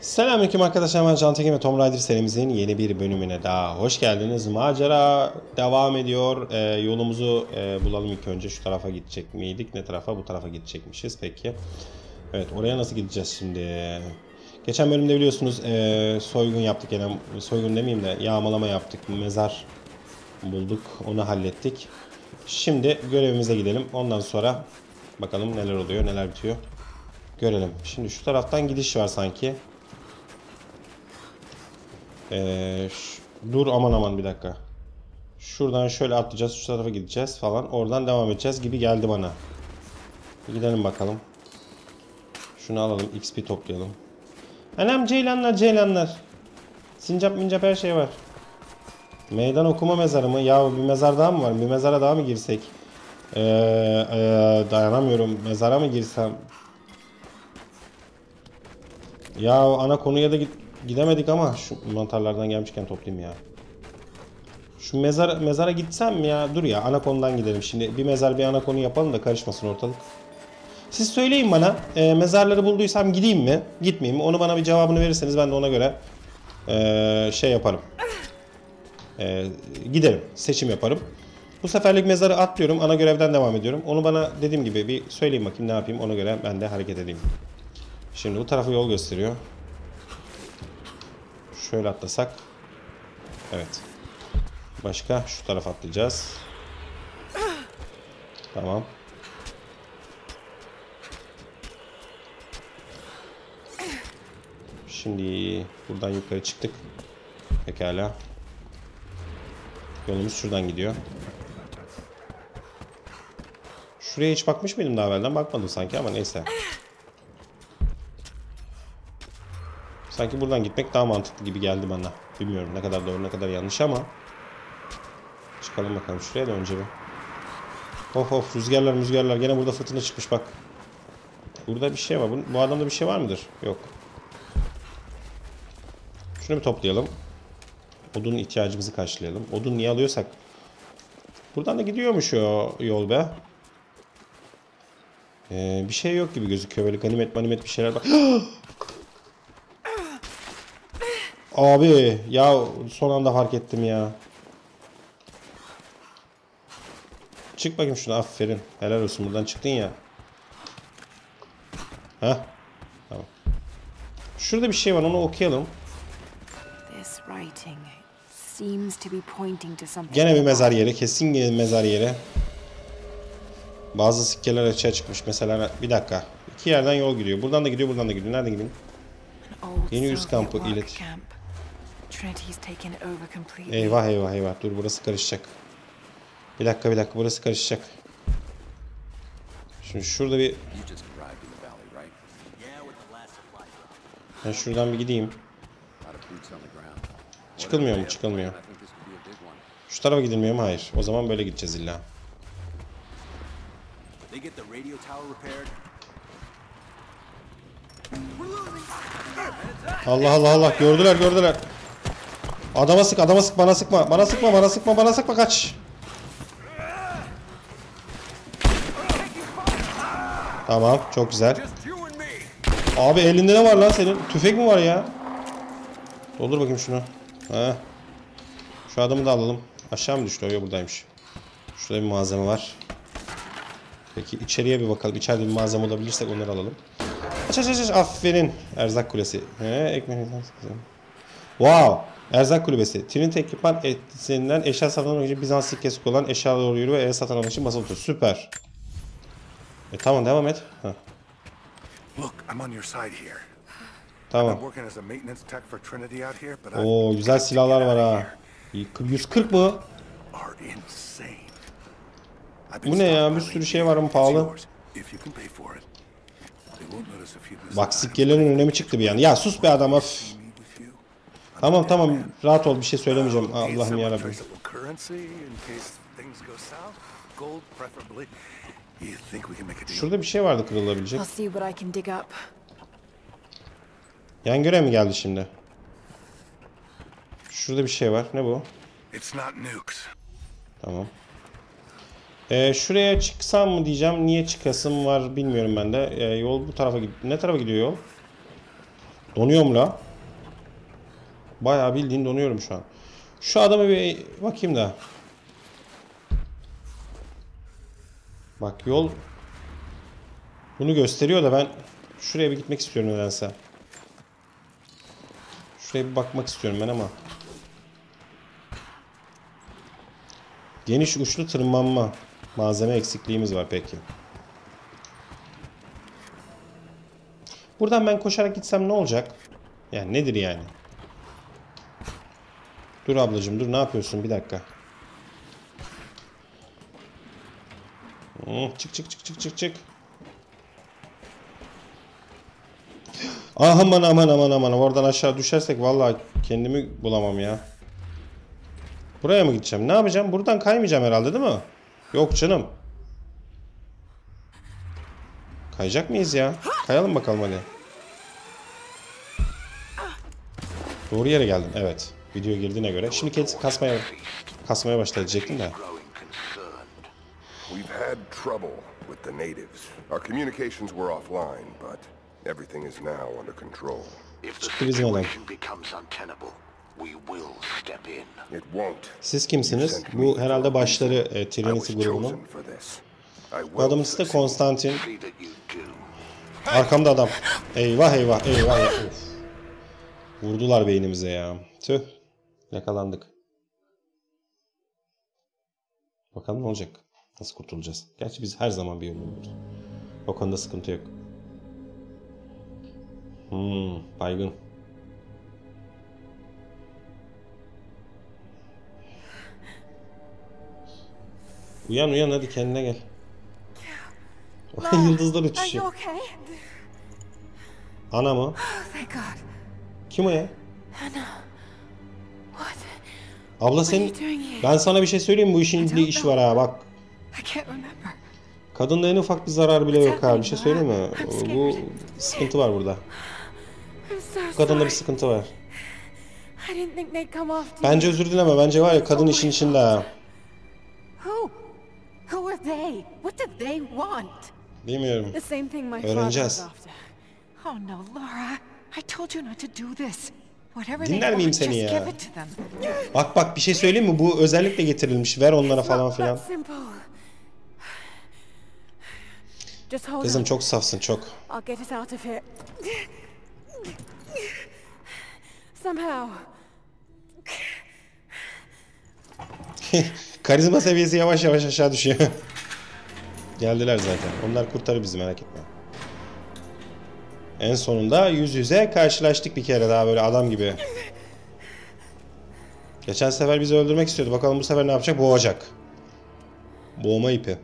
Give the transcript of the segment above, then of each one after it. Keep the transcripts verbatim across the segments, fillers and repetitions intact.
Selamünaleyküm arkadaşlar, ben Can Tekin ve Tomb Raider serimizin yeni bir bölümüne daha hoş geldiniz. Macera devam ediyor. Ee, yolumuzu e, bulalım ilk önce. Şu tarafa gidecek miydik? Ne tarafa? Bu tarafa gidecekmişiz. Peki. Evet, oraya nasıl gideceğiz şimdi? Geçen bölümde biliyorsunuz e, soygun yaptık. Yani soygun demeyeyim de yağmalama yaptık. Mezar bulduk. Onu hallettik. Şimdi görevimize gidelim. Ondan sonra bakalım neler oluyor, neler bitiyor. Görelim. Şimdi şu taraftan gidiş var sanki. Ee, dur aman aman bir dakika. Şuradan şöyle atlayacağız, şu tarafa gideceğiz falan. Oradan devam edeceğiz gibi geldi bana. Gidelim bakalım. Şunu alalım, X P toplayalım. Anam ceylanlar ceylanlar. Sincap mincap her şey var. Meydan okuma mezarı mı? Ya bir mezar daha mı var? Bir mezara daha mı girsek? Ee, ee, dayanamıyorum. Mezara mı girsem? Ya ana konuya da git. Gidemedik ama şu mantarlardan gelmişken toplayayım ya. Şu mezar, mezara gitsem ya. Dur ya, ana konudan gidelim. Şimdi bir mezar bir ana konu yapalım da karışmasın ortalık. Siz söyleyin bana, e, mezarları bulduysam gideyim mi gitmeyeyim mi? Onu bana bir cevabını verirseniz ben de ona göre e, şey yaparım. E, giderim, seçim yaparım. Bu seferlik mezarı atlıyorum, ana görevden devam ediyorum. Onu bana dediğim gibi bir söyleyin bakayım, ne yapayım, ona göre ben de hareket edeyim. Şimdi bu tarafa yol gösteriyor. Şöyle atlasak. Evet. Başka şu tarafa atlayacağız. Tamam. Şimdi buradan yukarı çıktık. Pekala. Yolumuz şuradan gidiyor. Şuraya hiç bakmış mıydım daha evvelden? Bakmadım sanki ama neyse. Sanki buradan gitmek daha mantıklı gibi geldi bana. Bilmiyorum ne kadar doğru ne kadar yanlış ama. Çıkalım bakalım şuraya da önce bir. Of of, rüzgarlar rüzgarlar. Gene burada fırtına çıkmış bak. Burada bir şey var. Bu, bu adamda bir şey var mıdır? Yok. Şunu bir toplayalım. Odun ihtiyacımızı karşılayalım. Odun niye alıyorsak. Buradan da gidiyormuş o yol be. Ee, bir şey yok gibi gözüküyor. Böyle ganimet manimet bir şeyler bak. Abi ya son anda fark ettim ya. Çık bakayım şuna, aferin. Helal olsun, buradan çıktın ya. Heh. Tamam. Şurada bir şey var, onu okuyalım. Gene bir mezar yeri, kesin bir mezar yeri. Bazı sikkeler açığa çıkmış mesela. Bir dakika. İki yerden yol gidiyor. Buradan da gidiyor, buradan da gidiyor. Nerede gidiyor? Yeni yüz kampı ilet. Eyvah eyvah eyvah. Dur, burası karışacak. Bir dakika bir dakika burası karışacak. Şimdi şurada bir ben şuradan bir gideyim. Çıkılmıyor mu? Çıkılmıyor. Şu tarafa gidilmiyor mu? Hayır. O zaman böyle gideceğiz illa. Allah Allah Allah, gördüler gördüler. Adama sık, adama sık, bana sıkma, bana sıkma, bana sıkma, bana sıkma, kaç. Tamam, çok güzel. Abi elinde ne var lan senin? Tüfek mi var ya? Doldur bakayım şunu. Heh. Şu adamı da alalım. Aşağı mı düştü? Yok, buradaymış. Şurada bir malzeme var. Peki içeriye bir bakalım. İçeride bir malzeme olabilirsek onları alalım. Aç aç aç, aferin. Erzak kulesi. He, ekmek. Wow. Erzak kulübesi. Trinity ekipman etkisinden eşya satın almak için Bizans sikkesi olan eşyalara doğru yürü ve el satın almak için basılı tutuyor. Süper. E tamam, devam et. Heh. Tamam. Oo, güzel silahlar var ha. yüz kırk mı? Bu ne ya? Bir sürü şey var ama pahalı. Bak, sikkelerin önemi çıktı bir yani. Ya sus be adam, öf. Tamam tamam, rahat ol, bir şey söylemeyeceğim. Allah'ım yarabbim. Şurada bir şey vardı kırılabilecek. Yan görev mi geldi şimdi? Şurada bir şey var. Ne bu? Tamam. Ee, şuraya çıksam mı diyeceğim. Niye çıkasım var bilmiyorum ben de. Ee, yol bu tarafa gidiyor. Ne tarafa gidiyor yol? Donuyor mu la? Bayağı bildiğin donuyorum şu an. Şu adama bir bakayım da. Bak yol bunu gösteriyor da ben şuraya bir gitmek istiyorum nedense. Şuraya bir bakmak istiyorum ben ama. Geniş uçlu tırmanma. Malzeme eksikliğimiz var peki. Buradan ben koşarak gitsem ne olacak? Yani nedir yani? Dur ablacığım dur, ne yapıyorsun bir dakika. Hmm, çık çık çık çık çık çık. Aman aman aman aman, oradan aşağı düşersek vallahi kendimi bulamam ya. Buraya mı gideceğim? Ne yapacağım? Buradan kaymayacağım herhalde değil mi? Yok canım. Kayacak mıyız ya? Kayalım bakalım hadi. Doğru yere geldim. Evet. Video girdiğine göre. Şimdi kendisi kasmaya kasmaya başlayacaktım da. Çıktı olan. Siz kimsiniz? Bu herhalde başları e, Trinity grubunun. Bu adamın ismi de Konstantin. Arkamda adam. Eyvah eyvah eyvah. eyvah. Vurdular beynimize ya. Tüh. Yakalandık. Bakalım ne olacak? Nasıl kurtulacağız? Gerçi biz her zaman bir yol buluruz. O konuda sıkıntı yok. Hmm, baygın. Uyan uyan hadi kendine gel. Yıldızlar uçuşuyor. Ana mı? Kim o ya? Abla sen, ben sana bir şey söyleyeyim, bu işin bir iş var ha bak. Kadında en ufak bir zarar bile yok ha, bir şey söyleyeyim mi? Bu sıkıntı var burada. Bu kadında bir sıkıntı var. Bence özür dileme, bence var ya kadın işin içinde ha. Bilmiyorum. Öğreneceğiz. Dinler miyim seni ya? Bak bak bir şey söyleyeyim mi? Bu özellikle getirilmiş. Ver onlara falan filan. Kızım çok safsın çok. Karizma seviyesi yavaş yavaş aşağı düşüyor. Geldiler zaten. Onlar kurtarır bizi, merak etme. En sonunda yüz yüze karşılaştık bir kere daha böyle adam gibi. Geçen sefer bizi öldürmek istiyordu. Bakalım bu sefer ne yapacak? Boğacak. Boğma ipi.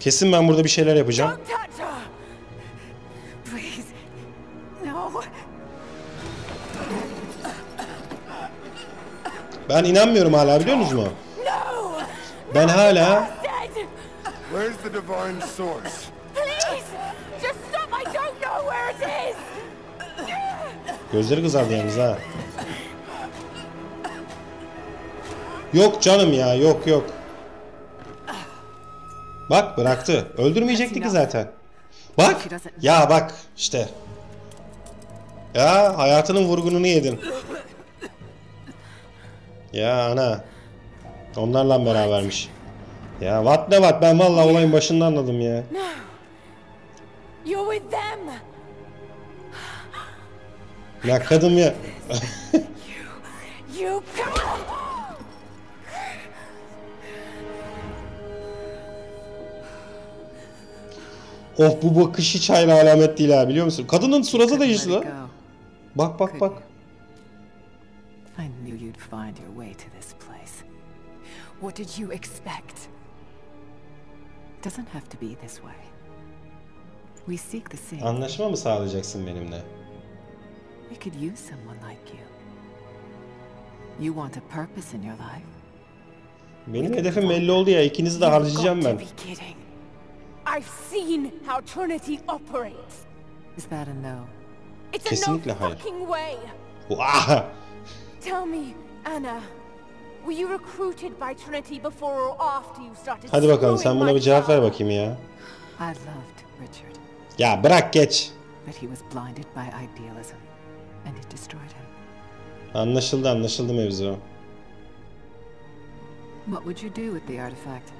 Kesin ben burada bir şeyler yapacağım. Ben inanmıyorum hala, biliyor musunuz mu? Ben hala... Gözleri kızardı yalnız ha. Yok canım ya, yok yok. Bak bıraktı. Öldürmeyecekti ki zaten. Bak ya, bak işte. Ya hayatının vurgununu yedin. Ya ana. Onlarla berabermiş. Ya what ne what, ben vallahi olayın başında anladım ya. Ya kadın ya. Oh, bu bakış hiç hayra alamet değil ha, biliyor musun? Kadının suratı değişti lan. Bak bak bak. Anlaşma mı sağlayacaksın benimle? We could use someone like you. You want a purpose in your life. Benim hedefim belli oldu ya, ikinizi de harcayacağım ben. I've seen how Trinity operates. Is that a no? It's a no fucking way. Tell me, Anna, were you recruited by Trinity before or after you started? Hadi bakalım sen buna bir cevap ver bakayım ya. I loved Richard. Ya bırak geç. But he was blinded by idealism and it destroyed him. Anlaşıldı, anlaşıldı mevzu. What would you do with the artifact?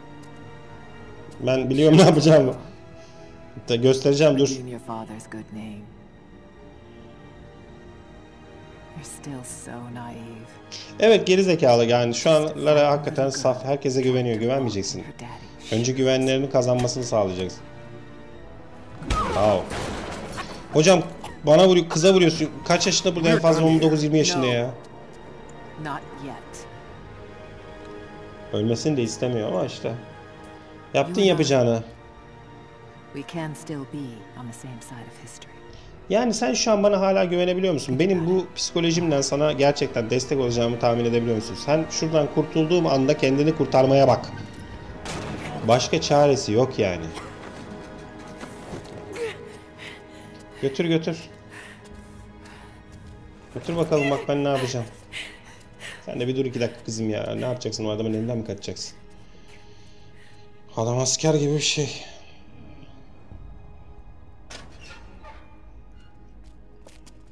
Ben biliyorum ne yapacağımı. Da göstereceğim, dur. Your father's good name. You're still so naive. Evet, gerizekalı yani. Şu an Lara hakikaten saf. Herkese güveniyor. Güvenmeyeceksin. Önce güvenlerini kazanmasını sağlayacaksın. Wow. Hocam bana vuruyor, kıza vuruyorsun. Kaç yaşında burada en fazla? on dokuz yirmi yaşında ya. Ölmesini de istemiyor ama işte. Yaptın yapacağını. Yani sen şu an bana hala güvenebiliyor musun? Benim bu psikolojimden sana gerçekten destek olacağımı tahmin edebiliyor musun? Sen şuradan kurtulduğum anda kendini kurtarmaya bak. Başka çaresi yok yani. Götür götür. Götür bakalım, bak ben ne yapacağım. Sen de bir dur iki dakika kızım ya. Ne yapacaksın? O adamın elinden mi kaçacaksın? Adam asker gibi bir şey.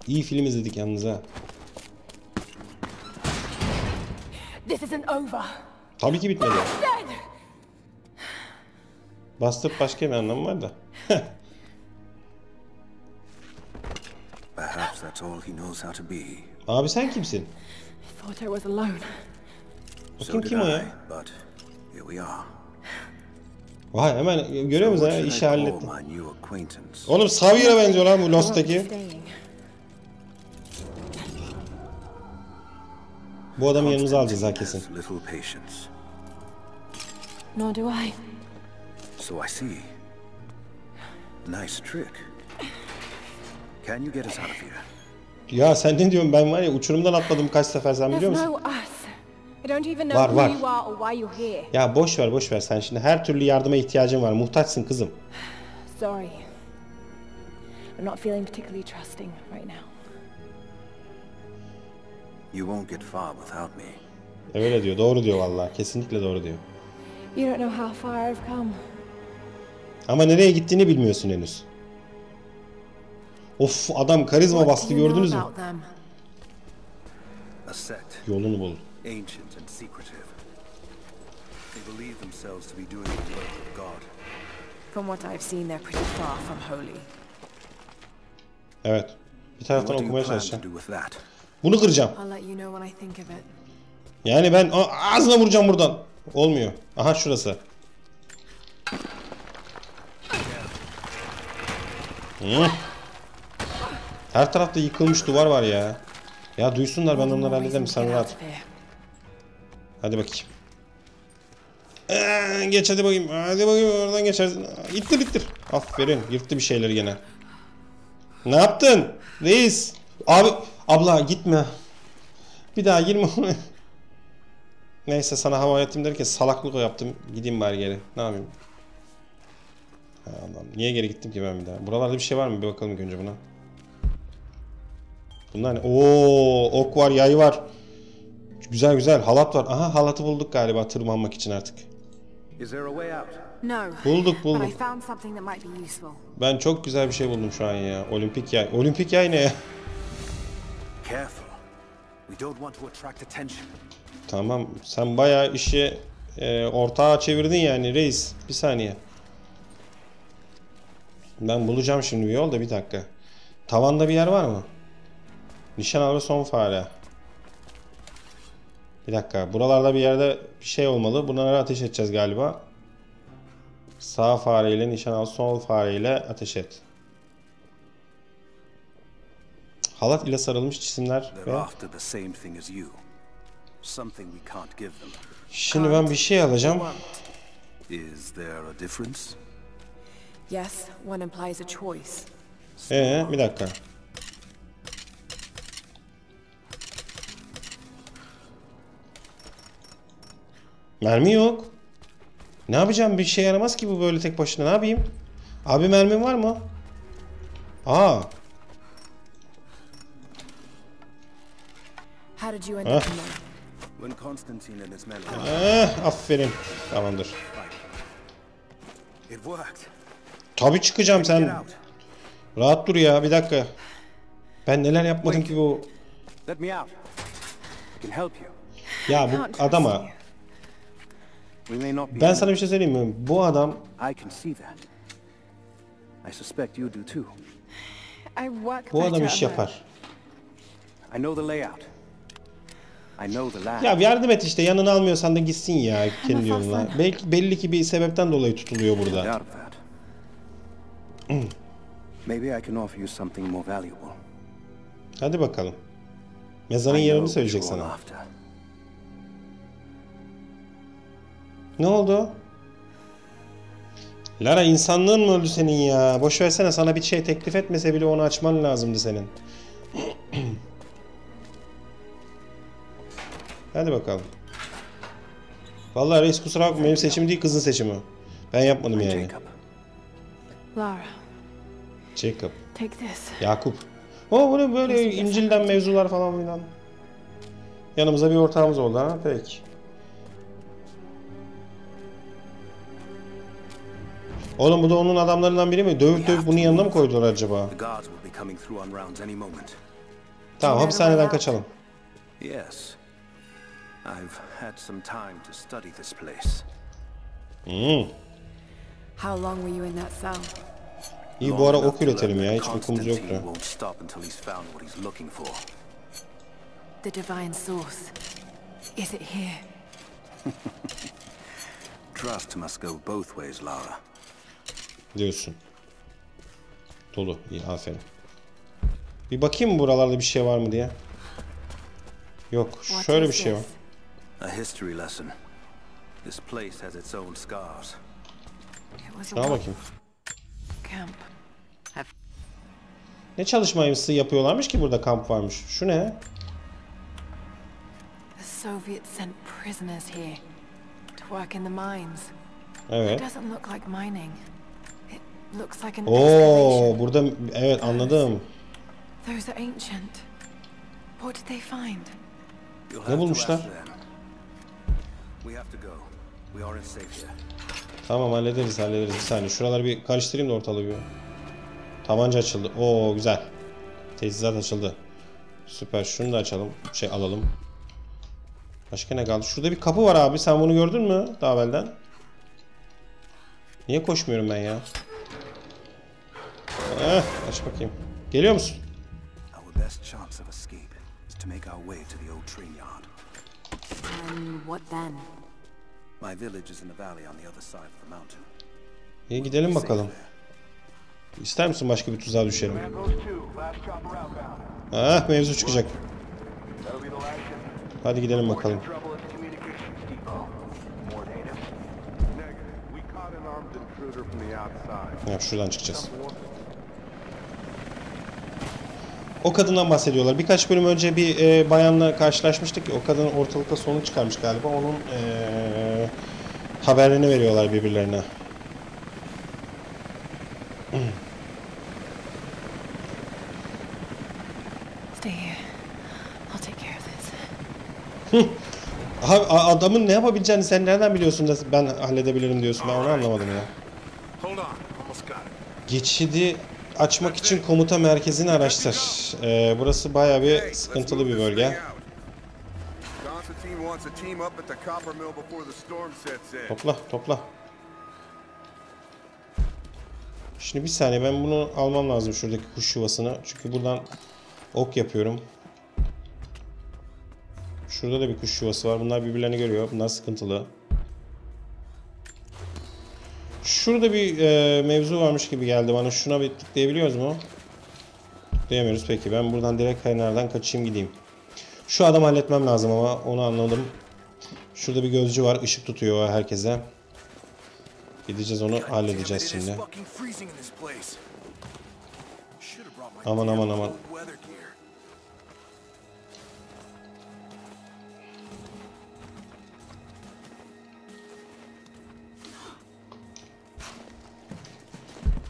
İyi film izledik yalnız ha. Tabii ki bitmedi. Bastırıp başka bir anlamı var da. Abi sen kimsin? Bakayım kim o ya? Vay, hemen görüyor musun ya? İşi hallettim. Oğlum Sawyer'a benziyor lan bu Lost'taki. Bu adamı yanımıza alacağız ha kesin. So I see. Nice trick. Can you get us out of here? Ya sen ne diyorsun, ben var ya uçurumdan atladım kaç sefer, sen biliyor musun? Var var. Ya boş ver boş ver, sen şimdi her türlü yardıma ihtiyacın var, muhtaçsın kızım. Sorry. I'm not feeling particularly trusting right now. You won't get far without me. Öyle diyor, doğru diyor vallahi, kesinlikle doğru diyor. You don't know how far I've come. Ama nereye gittiğini bilmiyorsun henüz. Of, adam karizma bastı, gördünüz mü? Yolunu bulun. Evet. Bir taraftan okumaya çalışacağım. Bunu kıracağım. Yani ben ağzına vuracağım buradan. Olmuyor. Aha şurası. Hı. Her tarafta yıkılmış duvar var ya. Ya duysunlar, ben onları hallederim, sen rahat. Hadi bakayım. Ee, geç hadi bakayım. Hadi bakayım, oradan geçersin. İttir ittir. Aferin, yırttı bir şeyleri gene. Ne yaptın reis? Abi, abla gitme. Bir daha girme. Neyse, sana hava ettim derken salaklık o yaptım. Gideyim bari geri. Ne yapayım? Ha, adam. Niye geri gittim ki ben bir daha? Buralarda bir şey var mı? Bir bakalım önce buna. Bunlar ne? Ooo, ok var, yay var. Güzel güzel, halat var. Aha, halatı bulduk galiba tırmanmak için artık. Bulduk bulduk. Ben çok güzel bir şey buldum şu an ya. Olimpik yay. Olimpik yay ne ya? Tamam, sen bayağı işi e, ortağa çevirdin yani reis. Bir saniye. Ben bulacağım şimdi bir yol da, bir dakika. Tavanda bir yer var mı? Nişan al ve son fare. Bir dakika. Buralarda bir yerde bir şey olmalı. Bunlara ateş edeceğiz galiba. Sağ fareyle nişan al, sol fareyle ateş et. Halat ile sarılmış cisimler ve... Şimdi ben bir şey alacağım. Ee, bir dakika. Mermi yok. Ne yapacağım? Bir şey yaramaz ki bu böyle tek başına. Ne yapayım? Abi mermim var mı? Aa. Ah. Ah, aferin. Tamamdır. Tabii çıkacağım sen. Rahat dur ya, bir dakika. Ben neler yapmadım ki bu? Ya bu adama. Ben sana bir şey söyleyeyim mi? Bu adam. Bu adam iş yapar. Ya yardım et işte, yanına almıyorsan da gitsin ya kendi yoluna. Belki belli ki bir sebepten dolayı tutuluyor burada. Hadi bakalım. Mezarın yerini söyleyecek sana. Ne oldu? Lara, insanlığın mı öldü senin ya? Boş versene, sana bir şey teklif etmese bile onu açman lazımdı senin. Hadi bakalım. Vallahi reis kusura bakma, benim seçim değil, kızın seçimi. Ben yapmadım yani. Lara. Jacob. Yakup. O bunu böyle İncil'den mevzular falan filan. Yanımıza bir ortağımız oldu ha, peki. Oğlum bu da onun adamlarından biri mi? Dövüp dövüp bunun yanına mı koydular acaba? Tamam, hapishaneden kaçalım. Hmm. İyi, bu ara ok üretelim ya, hiç okumuz yoktu. Diyorsun. Dolu. İyi, aferin. Bir bakayım buralarda bir şey var mı diye. Yok. Şöyle bir şey var. Daha bakayım. Ne çalışması yapıyorlarmış ki burada, kamp varmış. Şu ne? Evet. Ooo, burada evet anladım. Ne bulmuşlar? Tamam, hallederiz hallederiz. Bir saniye şuraları bir karıştırayım da ortalığı bir. Tabanca açıldı. Oo güzel. Teçhizat açıldı. Süper, şunu da açalım. Şey alalım. Başka ne kaldı? Şurada bir kapı var abi. Sen bunu gördün mü daha evvelden? Niye koşmuyorum ben ya? Eh, aç bakayım. Geliyor musun? İyi, gidelim bakalım. İster misin başka bir tuzağa düşelim? Ah, mevzu çıkacak. Hadi gidelim bakalım. Ya şuradan çıkacağız. O kadından bahsediyorlar. Birkaç bölüm önce bir e, bayanla karşılaşmıştık. O kadın ortalıkta sonu çıkarmış galiba. Onun e, haberlerini veriyorlar birbirlerine. Abi, adamın ne yapabileceğini sen nereden biliyorsun da ben halledebilirim diyorsun. Ben onu anlamadım ya. Geçidi açmak için komuta merkezini araştır. Ee, burası bayağı bir sıkıntılı bir bölge. Topla, topla. Şimdi bir saniye, ben bunu almam lazım, şuradaki kuş yuvasını. Çünkü buradan ok yapıyorum. Şurada da bir kuş yuvası var. Bunlar birbirlerini görüyor. Bunlar sıkıntılı. Şurada bir e, mevzu varmış gibi geldi bana. Şuna bir tıklayabiliyoruz mu? Tıklayamıyoruz. Peki ben buradan direkt kaynardan kaçayım gideyim. Şu adamı halletmem lazım ama, onu anladım. Şurada bir gözcü var. Işık tutuyor herkese. Gideceğiz, onu halledeceğiz şimdi. Aman aman aman.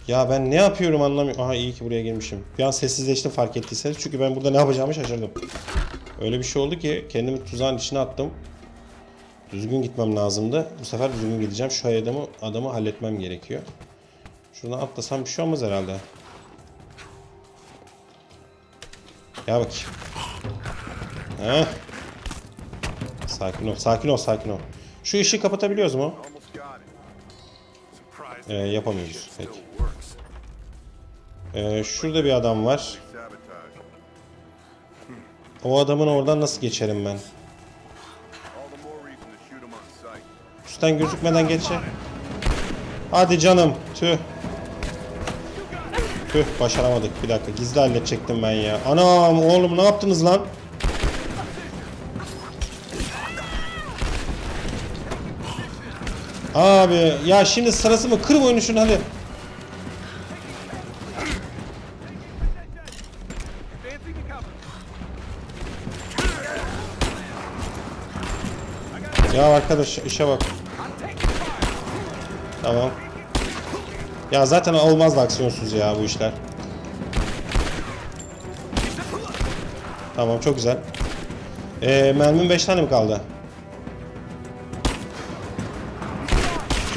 Ya ben ne yapıyorum anlamıyorum. Aha, iyi ki buraya girmişim. Bir an sessizleştim fark ettiyseniz. Çünkü ben burada ne yapacağımı şaşırdım. Öyle bir şey oldu ki kendimi tuzağın içine attım. Düzgün gitmem lazımdı. Bu sefer düzgün gideceğim. Şu adamı, adamı halletmem gerekiyor. Şuradan atlasam bir şey olmaz herhalde. Gel bakayım. Heh. Sakin ol, sakin ol, sakin ol. Şu işi kapatabiliyoruz mu? Ee, yapamıyoruz. Peki. Ee, şurada bir adam var. O adamın oradan nasıl geçerim ben? Üstten gözükmeden geçe. Hadi canım. Tüh. Tüh, başaramadık. Bir dakika, gizli halledecektim ben ya. Anam oğlum, ne yaptınız lan? Abi ya, şimdi sırası mı? Kır boyunu şunu hadi. Ya arkadaş, işe bak. Tamam. Ya zaten olmaz da aksiyonsuz ya bu işler. Tamam, çok güzel. Ee, mermim beş tane mi kaldı?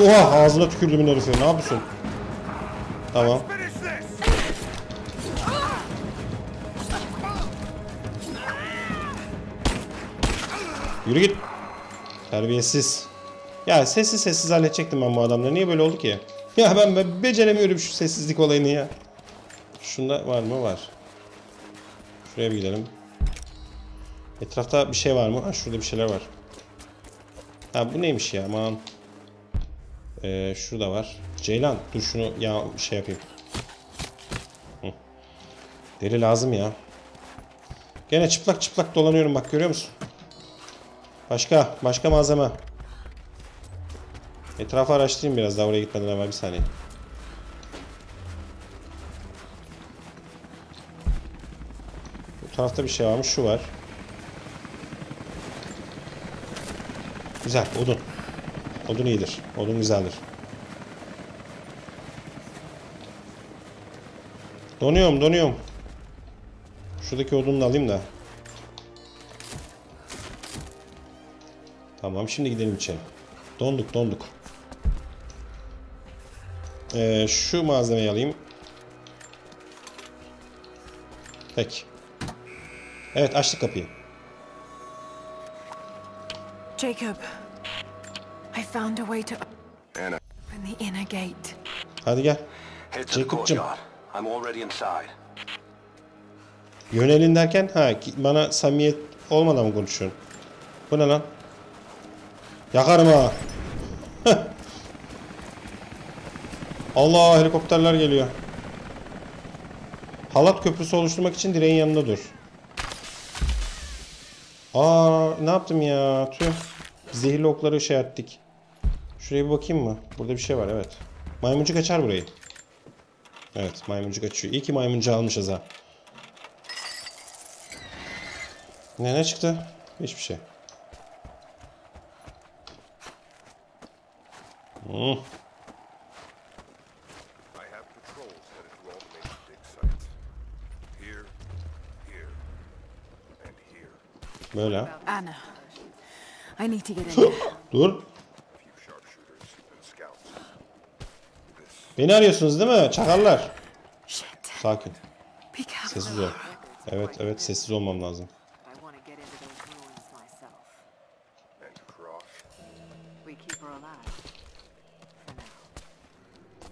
Oha, ağzına tükürdüğümün herifi. Ne yapıyorsun? Tamam. Yürü git. Terbiyesiz. Ya sessiz sessiz halledecektim ben bu adamla. Niye böyle oldu ki? Ya ben, ben beceremiyorum şu sessizlik olayını ya. Şunda var mı? Var. Şuraya bir gidelim. Etrafta bir şey var mı? Ha, şurada bir şeyler var. Ha, bu neymiş ya? Aman. Ee, şurada var. Ceylan. Dur şunu ya şey yapayım. Hı. Deri lazım ya. Gene çıplak çıplak dolanıyorum. Bak görüyor musun? Başka. Başka malzeme. Etrafı araştırayım biraz daha, oraya gitmeden ama bir saniye. Bu tarafta bir şey varmış. Şu var. Güzel. Odun. Odun iyidir. Odun güzeldir. Donuyorum, donuyorum. Şuradaki odunu da alayım da. Tamam, şimdi gidelim içeri. Donduk, donduk. Ee, şu malzemeyi alayım. Peki. Evet, açtık kapıyı. Jacob. I found a way to Anna. Open the inner gate. Hadi gel. Jacob'cığım. I'm already inside. Yönelin derken ha, bana samimiyet olmadan mı konuşuyorsun? Bu ne lan? Yakarım ha. Allah, helikopterler geliyor. Halat köprüsü oluşturmak için direğin yanında dur. Aa, ne yaptım ya? Tüh. Zehirli okları şey attık. Şuraya bir bakayım mı? Burada bir şey var, evet. Maymuncuk açar burayı. Evet, maymuncuk açıyor. İyi ki maymuncu almışız ha. Ne ne çıktı? Hiçbir şey. Hmm. Böyle. I need to get in. Dur. Beni arıyorsunuz değil mi? Çakarlar. Sakin. Sessiz ol. Evet, evet, sessiz olmam lazım.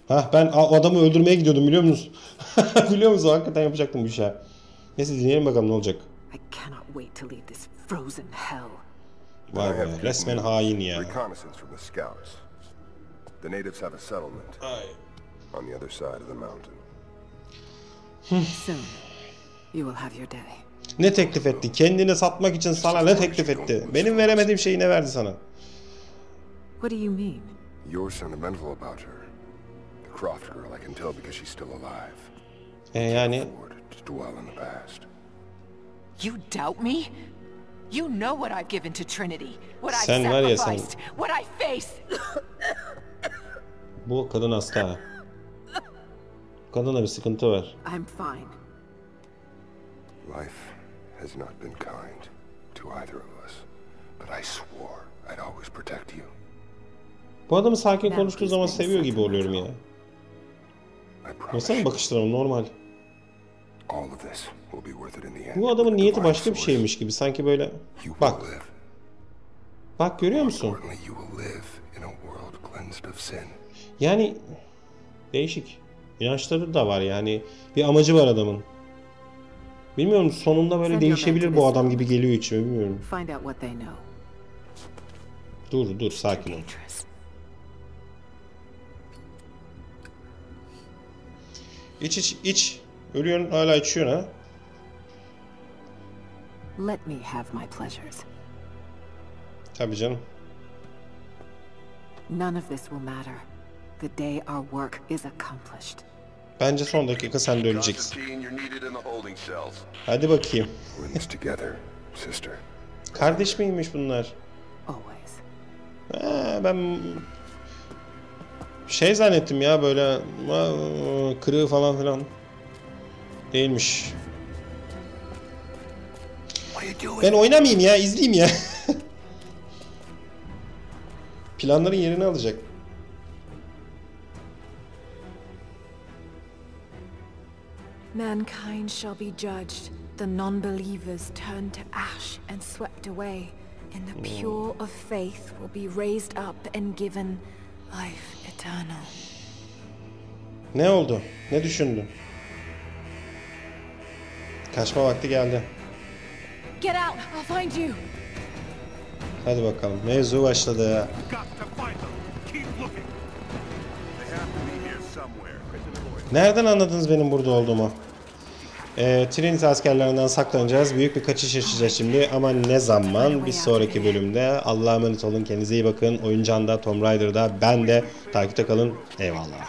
Hah, ben adamı öldürmeye gidiyordum biliyor musunuz? Biliyor musunuz? Hakikaten yapacaktım bu işe. Neyse, dinleyelim bakalım ne olacak. Vay be, resmen hain ya. Ne teklif etti? Kendini satmak için sana ne teklif etti? Benim veremediğim şeyi ne verdi sana? E yani... You doubt me? You know what I've given to Trinity, what I've sacrificed, what I face. Bu kadın hasta. Kadına bir sıkıntı var. I'm fine. Life has not been kind to either of us, but I swore I'd always protect you. Bu adamı sakin konuştuğu zaman seviyor gibi oluyorum ya. Mesela bakışlarım normal. Bu adamın niyeti başka bir şeymiş gibi. Sanki böyle... Bak. Bak görüyor musun? Yani... Değişik. İnançları da var yani. Bir amacı var adamın. Bilmiyorum, sonunda böyle değişebilir bu adam gibi geliyor içime, bilmiyorum. Dur dur, sakin ol. İç iç iç. Ölüyorsun hala içiyorsun ha. Let me have my pleasures. Tabii canım. None of this will matter. The day our work is accomplished. Bence son dakika sen de öleceksin. Hadi bakayım. Kardeş miymiş bunlar? Ha, ben şey zannettim ya, böyle kırığı falan filan değilmiş. Ben oynamayayım ya, izleyeyim ya. Planların yerini alacak. Mankind shall be judged, the non-believers turned to ash and swept away, and the pure of faith will be raised up and given life eternal. Ne oldu? Ne düşündün? Kaçma vakti geldi. Get out, I'll find you. Hadi bakalım, mevzu başladı ya. Nereden anladınız benim burada olduğumu? E, Trinity askerlerinden saklanacağız. Büyük bir kaçış yaşayacağız şimdi. Ama ne zaman? Bir sonraki bölümde. Allah'a emanet olun. Kendinize iyi bakın. Oyuncağında, Tomb Raider'da, ben de. Takipte kalın. Eyvallah.